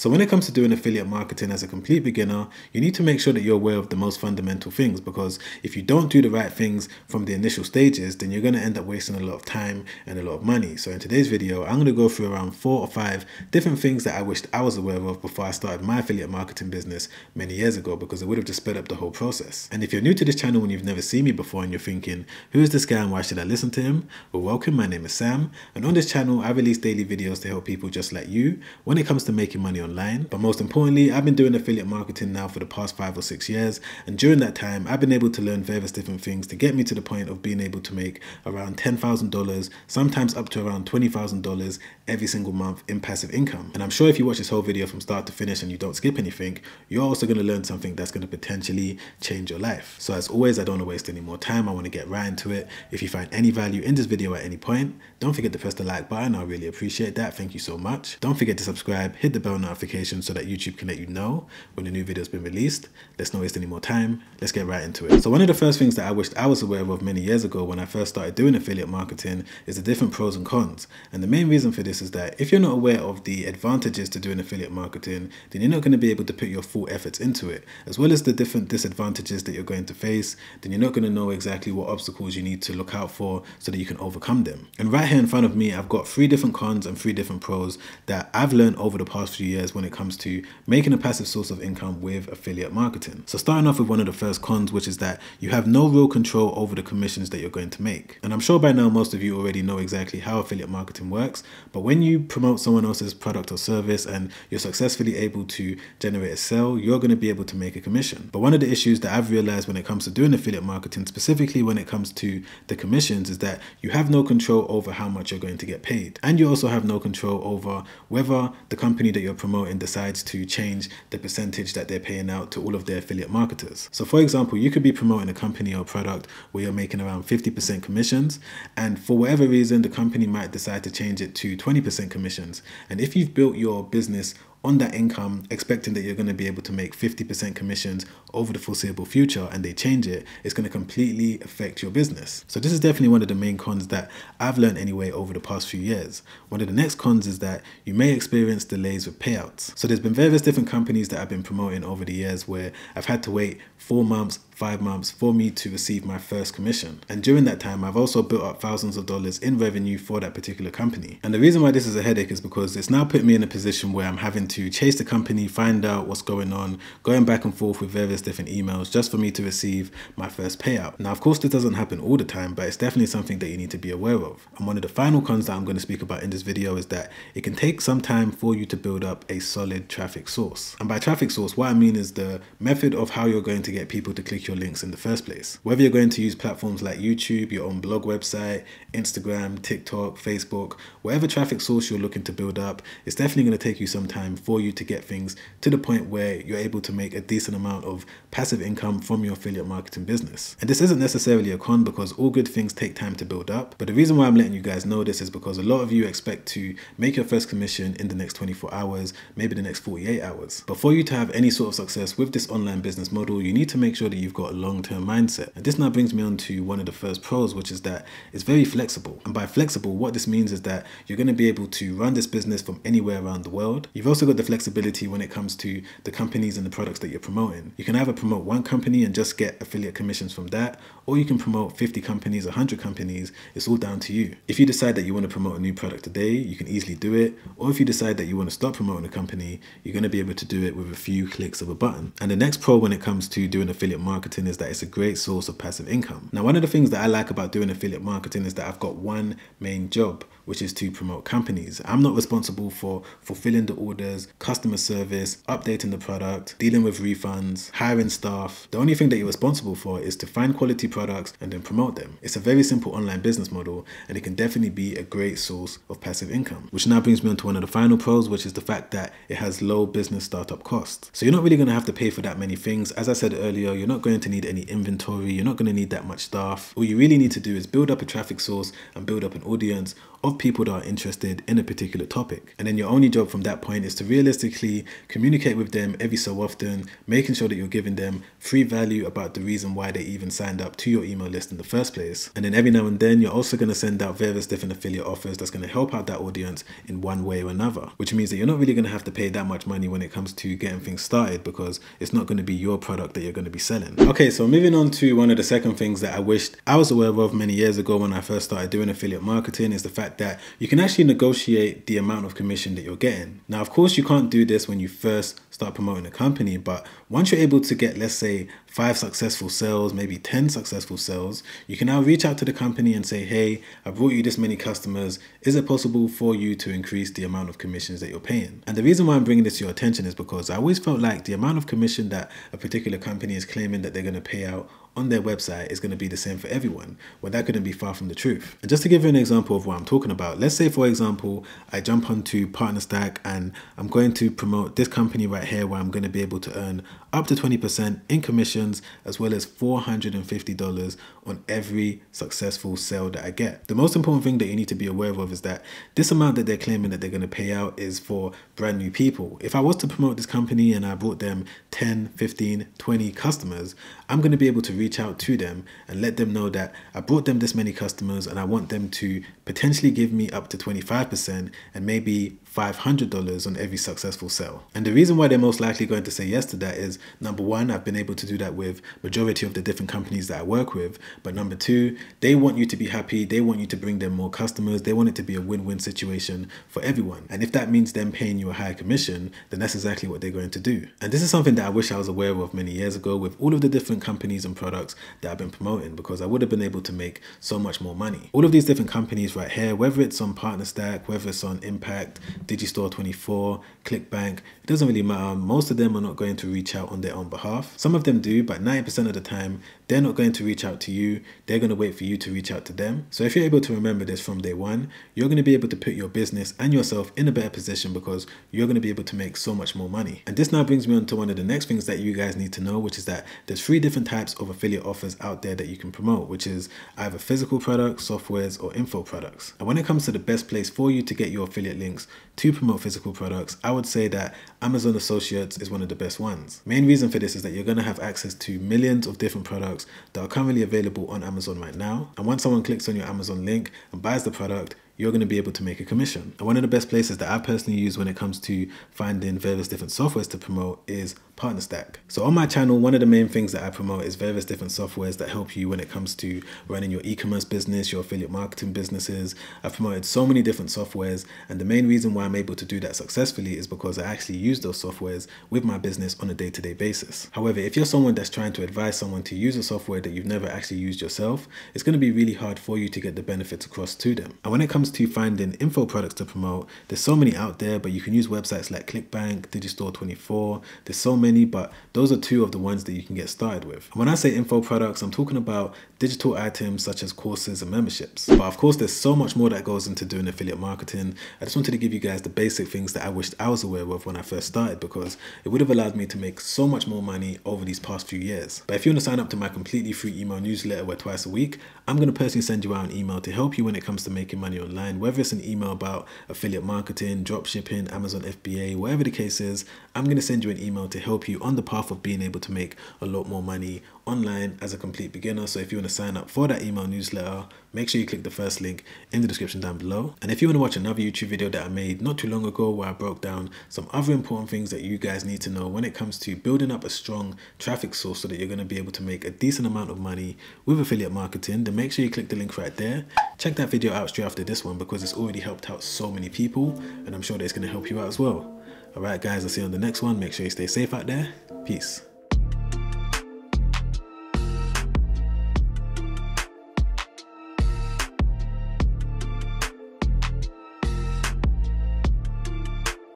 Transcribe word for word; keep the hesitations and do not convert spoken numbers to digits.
So when it comes to doing affiliate marketing as a complete beginner, you need to make sure that you're aware of the most fundamental things, because if you don't do the right things from the initial stages, then you're going to end up wasting a lot of time and a lot of money. So in today's video, I'm going to go through around four or five different things that I wished I was aware of before I started my affiliate marketing business many years ago, because it would have just sped up the whole process. And if you're new to this channel and you've never seen me before and you're thinking, who is this guy and why should I listen to him? Well, welcome. My name is Sam, and on this channel, I release daily videos to help people just like you when it comes to making money on online. But most importantly, I've been doing affiliate marketing now for the past five or six years, and during that time I've been able to learn various different things to get me to the point of being able to make around ten thousand dollars, sometimes up to around twenty thousand dollars every single month in passive income. And I'm sure if you watch this whole video from start to finish and you don't skip anything, you're also going to learn something that's going to potentially change your life. So as always, I don't want to waste any more time. I want to get right into it. If you find any value in this video at any point, don't forget to press the like button. I really appreciate that. Thank you so much. Don't forget to subscribe, hit the bell notification so that YouTube can let you know when a new video has been released. Let's not waste any more time. Let's get right into it. So one of the first things that I wished I was aware of many years ago when I first started doing affiliate marketing is the different pros and cons. And the main reason for this is that if you're not aware of the advantages to doing affiliate marketing, then you're not going to be able to put your full efforts into it, as well as the different disadvantages that you're going to face. Then you're not going to know exactly what obstacles you need to look out for so that you can overcome them. And right here in front of me, I've got three different cons and three different pros that I've learned over the past few years when it comes to making a passive source of income with affiliate marketing. So starting off with one of the first cons, which is that you have no real control over the commissions that you're going to make. And I'm sure by now most of you already know exactly how affiliate marketing works, but when you promote someone else's product or service and you're successfully able to generate a sale, you're going to be able to make a commission. But one of the issues that I've realized when it comes to doing affiliate marketing, specifically when it comes to the commissions, is that you have no control over how much you're going to get paid. And you also have no control over whether the company that you're promoting and decides to change the percentage that they're paying out to all of their affiliate marketers. So for example, you could be promoting a company or product where you're making around fifty percent commissions, and for whatever reason the company might decide to change it to twenty percent commissions. And if you've built your business on that income, expecting that you're going to be able to make fifty percent commissions over the foreseeable future, and they change it, it's going to completely affect your business. So this is definitely one of the main cons that I've learned anyway over the past few years. One of the next cons is that you may experience delays with payouts. So there's been various different companies that I've been promoting over the years where I've had to wait four months, five months for me to receive my first commission. And during that time, I've also built up thousands of dollars in revenue for that particular company. And the reason why this is a headache is because it's now put me in a position where I'm having to chase the company, find out what's going on, going back and forth with various different emails just for me to receive my first payout. Now, of course, this doesn't happen all the time, but it's definitely something that you need to be aware of. And one of the final cons that I'm going to speak about in this video is that it can take some time for you to build up a solid traffic source. And by traffic source, what I mean is the method of how you're going to get people to click your links in the first place. Whether you're going to use platforms like YouTube, your own blog website, Instagram, TikTok, Facebook, whatever traffic source you're looking to build up, it's definitely going to take you some time for you to get things to the point where you're able to make a decent amount of passive income from your affiliate marketing business. And this isn't necessarily a con, because all good things take time to build up. But the reason why I'm letting you guys know this is because a lot of you expect to make your first commission in the next twenty-four hours, maybe the next forty-eight hours. But for you to have any sort of success with this online business model, you need to make sure that you've got a long-term mindset. And this now brings me on to one of the first pros, which is that it's very flexible. And by flexible, what this means is that you're going to be able to run this business from anywhere around the world. You've also got the flexibility when it comes to the companies and the products that you're promoting. You can either promote one company and just get affiliate commissions from that, or you can promote fifty companies, one hundred companies. It's all down to you. If you decide that you want to promote a new product today, you can easily do it. Or if you decide that you want to stop promoting a company, you're going to be able to do it with a few clicks of a button. And the next pro when it comes to doing affiliate marketing is that it's a great source of passive income. Now, one of the things that I like about doing affiliate marketing is that I've got one main job, which is to promote companies. I'm not responsible for fulfilling the orders, customer service, updating the product, dealing with refunds, hiring staff. The only thing that you're responsible for is to find quality products and then promote them. It's a very simple online business model, and it can definitely be a great source of passive income. Which now brings me on to one of the final pros, which is the fact that it has low business startup costs. So you're not really going to have to pay for that many things. As I said earlier, you're not going to need any inventory. You're not going to need that much staff. All you really need to do is build up a traffic source and build up an audience of people that are interested in a particular topic. And then your only job from that point is to realistically communicate with them every so often, making sure that you're giving them free value about the reason why they even signed up to your email list in the first place. And then every now and then, you're also going to send out various different affiliate offers that's going to help out that audience in one way or another, which means that you're not really going to have to pay that much money when it comes to getting things started, because it's not going to be your product that you're going to be selling. Okay, so moving on to one of the second things that I wished I was aware of many years ago when I first started doing affiliate marketing is the fact that you can actually negotiate the amount of commission that you're getting. Now, of course, you can't do this when you first start promoting a company, but once you're able to get, let's say, five successful sales, maybe ten successful sales, you can now reach out to the company and say, hey, I brought you this many customers. Is it possible for you to increase the amount of commissions that you're paying? And the reason why I'm bringing this to your attention is because I always felt like the amount of commission that a particular company is claiming that they're going to pay out on their website is going to be the same for everyone. Well, that couldn't be far from the truth. And just to give you an example of what I'm talking about, let's say, for example, I jump onto PartnerStack and I'm going to promote this company right here where I'm going to be able to earn up to twenty percent in commissions, as well as four hundred fifty dollars on every successful sale that I get. The most important thing that you need to be aware of is that this amount that they're claiming that they're going to pay out is for brand new people. If I was to promote this company and I brought them ten, fifteen, twenty customers, I'm going to be able to reach out to them and let them know that I brought them this many customers and I want them to potentially give me up to twenty-five percent and maybe five hundred dollars on every successful sale. And the reason why they're most likely going to say yes to that is, number one, I've been able to do that with majority of the different companies that I work with. But number two, they want you to be happy. They want you to bring them more customers. They want it to be a win-win situation for everyone. And if that means them paying you a higher commission, then that's exactly what they're going to do. And this is something that I wish I was aware of many years ago with all of the different companies and products that I've been promoting, because I would have been able to make so much more money. All of these different companies right here, whether it's on PartnerStack, whether it's on Impact, Digistore twenty-four, ClickBank, it doesn't really matter. Most of them are not going to reach out on their own behalf. Some of them do, but ninety percent of the time, they're not going to reach out to you. They're going to wait for you to reach out to them. So if you're able to remember this from day one, you're going to be able to put your business and yourself in a better position, because you're going to be able to make so much more money. And this now brings me on to one of the next things that you guys need to know, which is that there's three different types of affiliate offers out there that you can promote, which is either physical products, softwares, or info products. And when it comes to the best place for you to get your affiliate links to promote physical products, I would say that Amazon Associates is one of the best ones. Main reason for this is that you're going to have access to millions of different products that are currently available on Amazon right now. And once someone clicks on your Amazon link and buys the product, you're going to be able to make a commission. And one of the best places that I personally use when it comes to finding various different softwares to promote is PartnerStack. So on my channel, one of the main things that I promote is various different softwares that help you when it comes to running your e-commerce business, your affiliate marketing businesses. I've promoted so many different softwares, and the main reason why I'm able to do that successfully is because I actually use those softwares with my business on a day-to-day basis. However, if you're someone that's trying to advise someone to use a software that you've never actually used yourself, it's going to be really hard for you to get the benefits across to them. And when it comes to finding info products to promote, there's so many out there, but you can use websites like ClickBank, Digistore twenty-four. There's so many, but those are two of the ones that you can get started with. And when I say info products, I'm talking about digital items such as courses and memberships. But of course, there's so much more that goes into doing affiliate marketing. I just wanted to give you guys the basic things that I wished I was aware of when I first started, because it would have allowed me to make so much more money over these past few years. But if you want to sign up to my completely free email newsletter where twice a week, I'm going to personally send you out an email to help you when it comes to making money online. Whether it's an email about affiliate marketing, dropshipping, Amazon F B A, whatever the case is, I'm going to send you an email to help you on the path of being able to make a lot more money online as a complete beginner. So if you want to sign up for that email newsletter, make sure you click the first link in the description down below. And if you want to watch another YouTube video that I made not too long ago where I broke down some other important things that you guys need to know when it comes to building up a strong traffic source so that you're going to be able to make a decent amount of money with affiliate marketing, then make sure you click the link right there. Check that video out straight after this one, because it's already helped out so many people, and I'm sure that it's going to help you out as well. Alright guys, I'll see you on the next one. Make sure you stay safe out there. Peace.